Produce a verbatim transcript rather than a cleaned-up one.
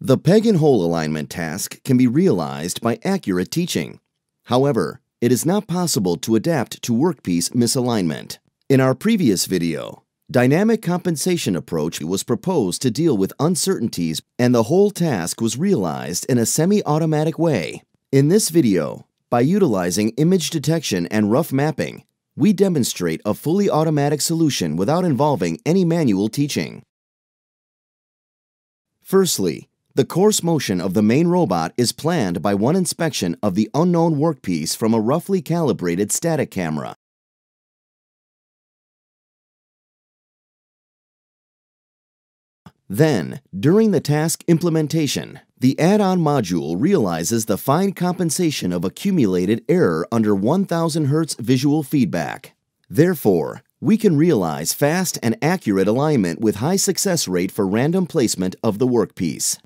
The peg and hole alignment task can be realized by accurate teaching. However, it is not possible to adapt to workpiece misalignment. In our previous video, dynamic compensation approach was proposed to deal with uncertainties, and the whole task was realized in a semi-automatic way. In this video, by utilizing image detection and rough mapping, we demonstrate a fully automatic solution without involving any manual teaching. Firstly, the course motion of the main robot is planned by one inspection of the unknown workpiece from a roughly calibrated static camera. Then, during the task implementation, the add-on module realizes the fine compensation of accumulated error under one thousand hertz visual feedback. Therefore, we can realize fast and accurate alignment with high success rate for random placement of the workpiece.